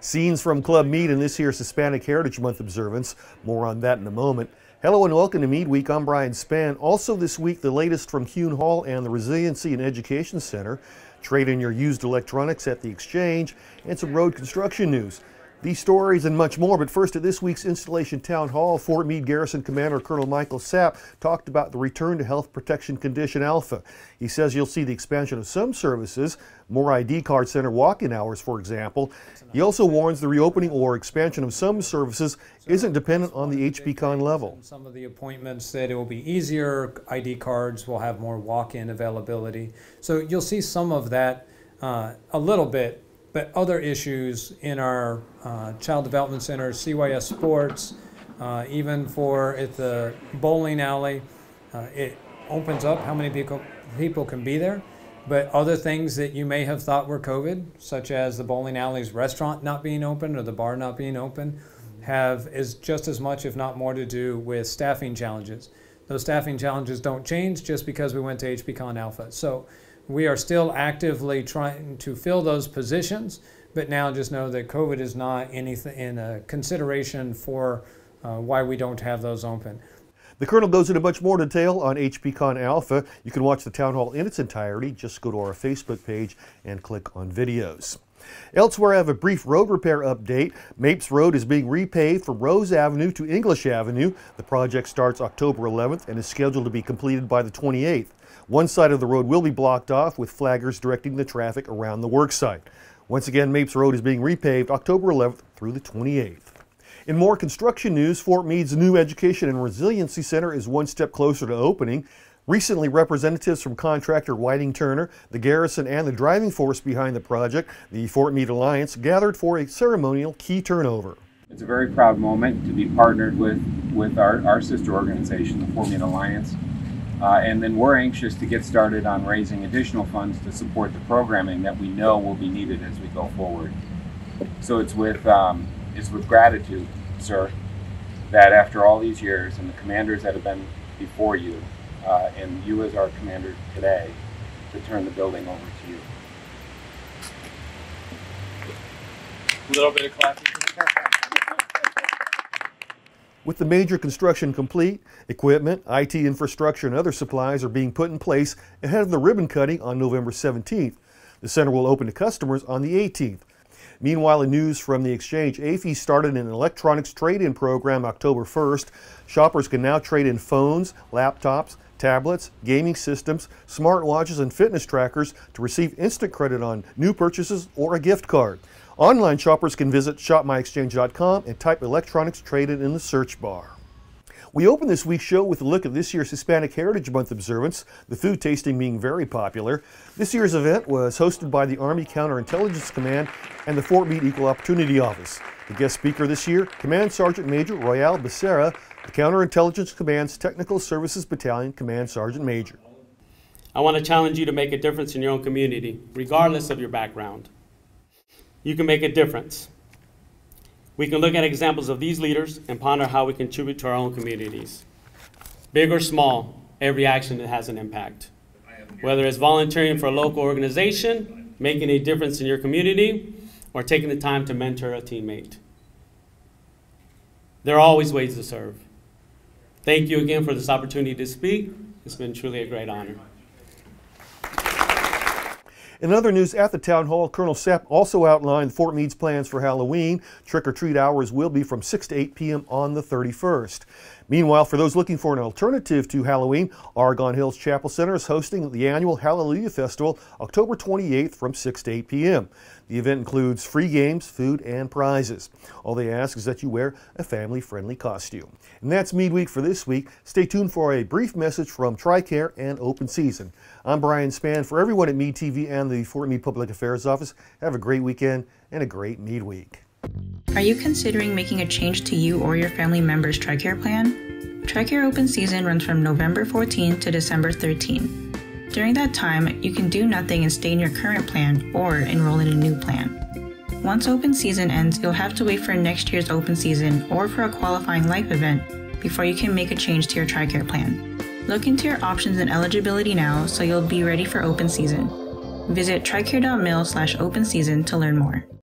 Scenes from Club Meade and this year's Hispanic Heritage Month observance. More on that in a moment. Hello and welcome to Meade Week. I'm Brian Spann. Also this week, the latest from Kuhn Hall and the Resiliency-Education Center. Trade in your used electronics at the Exchange and some road construction news. These stories and much more, but first at this week's Installation Town Hall, Fort Meade Garrison Commander Colonel Michael Sapp talked about the return to health protection condition alpha. He says you'll see the expansion of some services, more ID card center walk-in hours, for example. He also warns the reopening or expansion of some services isn't dependent on the HPCon level. Some of the appointments that it will be easier, ID cards will have more walk-in availability. So you'll see some of that a little bit. But other issues in our child development center, CYS sports, even for at the bowling alley, it opens up how many people can be there. But other things that you may have thought were COVID, such as the bowling alley's restaurant not being open or the bar not being open, is just as much, if not more, to do with staffing challenges. Those staffing challenges don't change just because we went to HPCon Alpha. So we are still actively trying to fill those positions, but now just know that COVID is not anything in a consideration for why we don't have those open. The Colonel goes into much more detail on HPCon Alpha. You can watch the town hall in its entirety. Just go to our Facebook page and click on videos. Elsewhere, I have a brief road repair update. Mapes Road is being repaved from Rose Avenue to English Avenue. The project starts October 11th and is scheduled to be completed by the 28th. One side of the road will be blocked off with flaggers directing the traffic around the worksite. Once again, Mapes Road is being repaved October 11th through the 28th. In more construction news, Fort Meade's new Education and Resiliency Center is one step closer to opening. Recently, representatives from contractor Whiting-Turner, the Garrison, and the driving force behind the project, the Fort Meade Alliance, gathered for a ceremonial key turnover. It's a very proud moment to be partnered with our sister organization, the Fort Meade Alliance, and then we're anxious to get started on raising additional funds to support the programming that we know will be needed as we go forward. So it's with gratitude, sir, that after all these years and the commanders that have been before you, and you as our commander today, to turn the building over to you. A little bit of clapping. With the major construction complete, equipment, IT infrastructure, and other supplies are being put in place ahead of the ribbon cutting on November 17th. The center will open to customers on the 18th. Meanwhile, in news from the Exchange, AFE started an electronics trade-in program October 1st. Shoppers can now trade in phones, laptops, tablets, gaming systems, smartwatches, and fitness trackers to receive instant credit on new purchases or a gift card. Online shoppers can visit ShopMyExchange.com and type electronics traded in the search bar. We open this week's show with a look at this year's Hispanic Heritage Month observance, the food tasting being very popular. This year's event was hosted by the Army Counterintelligence Command and the Fort Meade Equal Opportunity Office. The guest speaker this year, Command Sergeant Major Royal Becerra, the Counterintelligence Command's Technical Services Battalion Command Sergeant Major. I want to challenge you to make a difference in your own community, regardless of your background. You can make a difference. We can look at examples of these leaders and ponder how we contribute to our own communities. Big or small, every action has an impact. Whether it's volunteering for a local organization, making a difference in your community, or taking the time to mentor a teammate. There are always ways to serve. Thank you again for this opportunity to speak. It's been truly a great honor. In other news at the town hall, Colonel Sapp also outlined Fort Meade's plans for Halloween. Trick-or-treat hours will be from 6 to 8 p.m. on the 31st. Meanwhile, for those looking for an alternative to Halloween, Argonne Hills Chapel Center is hosting the annual Hallelujah Festival October 28th from 6 to 8 p.m. The event includes free games, food, and prizes. All they ask is that you wear a family-friendly costume. And that's Meade Week for this week. Stay tuned for a brief message from TriCare and Open Season. I'm Brian Spann. For everyone at Meade TV and the Fort Meade Public Affairs Office, have a great weekend and a great Meade Week. Are you considering making a change to you or your family member's TriCare plan? TriCare Open Season runs from November 14 to December 13. During that time, you can do nothing and stay in your current plan or enroll in a new plan. Once Open Season ends, you'll have to wait for next year's Open Season or for a qualifying life event before you can make a change to your TriCare plan. Look into your options and eligibility now so you'll be ready for Open Season. Visit tricare.mil/openseason to learn more.